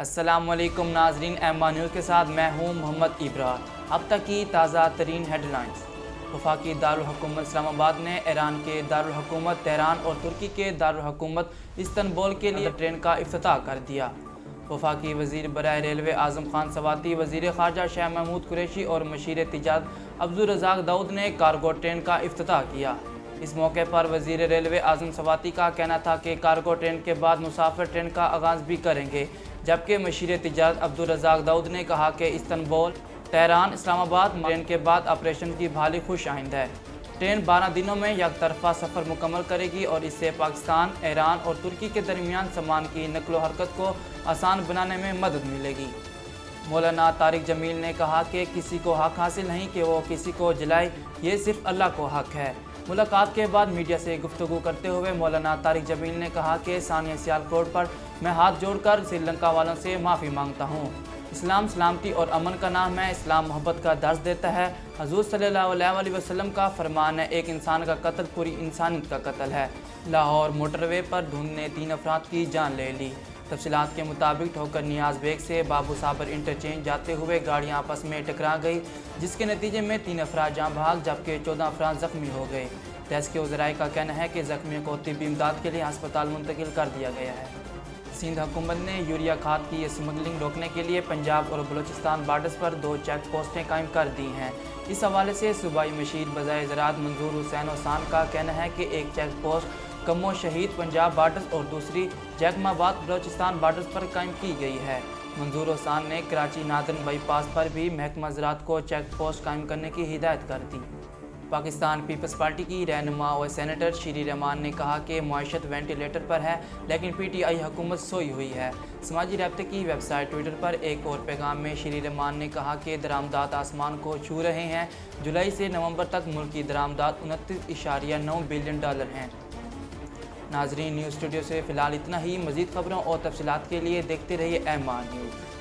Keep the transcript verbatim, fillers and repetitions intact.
अस्सलामुअलैकुम नाज़रीन, M news के साथ मैं हूं मोहम्मद इब्राहिम। अब तक की ताज़ा तरीन हेडलाइंस। वफाकी दारुल हुकूमत इस्लामाबाद ने ईरान के दारुल हुकूमत तेहरान और तुर्की के दारुल हुकूमत इस्तांबुल के लिए ट्रेन का इफ्तिताह कर दिया। वफाकी वज़ीर बराए रेलवे आज़म खान स्वाती, वज़ीर ख़ारजा शाह महमूद कुरैशी और मशीर तिजारत अब्दुल रज़ाक दाऊद ने कार्गो ट्रेन का इफ्तिताह किया। इस मौके पर वज़ीर रेलवे आज़म स्वाती का कहना था कि कार्गो ट्रेन के बाद मुसाफिर ट्रेन का आगाज़ भी करेंगे, जबकि मशीर तिजारत अब्दुल रज़ाक दाऊद ने कहा कि इस्तांबुल, तेहरान, इस्लामाबाद ट्रेन के बाद ऑपरेशन की भाली खुश आइंद है। ट्रेन बारह दिनों में एक तरफ़ा सफ़र मुकम्मल करेगी और इससे पाकिस्तान, ईरान और तुर्की के दरमियान सामान की नकलो हरकत को आसान बनाने में मदद मिलेगी। मौलाना तारिक जमील ने कहा कि किसी को हक़ हासिल नहीं कि वो किसी को जलाए, ये सिर्फ अल्लाह को हक़ है। मुलाकात के बाद मीडिया से गुफ्तगू करते हुए मौलाना तारिक जमील ने कहा कि सानिया सयाल रोड पर मैं हाथ जोड़कर श्रीलंका वालों से माफ़ी मांगता हूँ। इस्लाम सलामती और अमन का नाम है, इस्लाम मोहब्बत का दर्ज देता है। हजूर सल्लल्लाहु अलैहि वसल्लम का फरमान है, एक इंसान का कत्ल पूरी इंसानियत का कत्ल है। लाहौर मोटरवे पर धुंध ने तीन अफराद की जान ले ली। तफसीलात के मुताबिक ठोकर नियाज बेग से बाबू साबर इंटरचेंज जाते हुए गाड़ियाँ आपस में टकरा गई, जिसके नतीजे में तीन अफराद जाँ भाग, जबकि चौदह अफराद ज़ख्मी हो गए। तहस के वज़राए का कहना है कि ज़ख्मियों को तिब्बी इमदाद के लिए अस्पताल मुंतकिल कर दिया गया है। सिंध हुकूमत ने यूरिया खाद की स्मगलिंग रोकने के लिए पंजाब और बलोचिस्तान बॉर्डर्स पर दो चेक पोस्टें कायम कर दी हैं। इस हवाले से सूबाई मशीर बजाय ज़राअत मंजूर हुसैन उसान का कहना है कि एक चेक पोस्ट केमो शहीद पंजाब बॉर्डर्स और दूसरी जैकबाद बलोचिस्तान बॉर्डर्स पर कायम की गई है। मंजूर हुसैन ने कराची नॉर्दर्न बाईपास पर भी महकमा ज़राअत को चेक पोस्ट कायम करने की हिदायत कर दी। पाकिस्तान पीपल्स पार्टी की रहनुमा और सेनेटर शेरी रहमान ने कहा कि मुआशत वेंटिलेटर पर है, लेकिन पीटीआई हुकूमत सोई हुई है। समाजी रब्ते की वेबसाइट ट्विटर पर एक और पैगाम में शेरी रहमान ने कहा कि दरामदात आसमान को छू रहे हैं। जुलाई से नवंबर तक मुल्क की दरामदात उनतीस इशारिया नौ बिलियन डॉलर हैं। नाजरीन, न्यूज़ स्टूडियो से फ़िलहाल इतना ही। मज़ीद खबरों और तफसीलात के लिए देखते रहिए एम आर न्यूज़।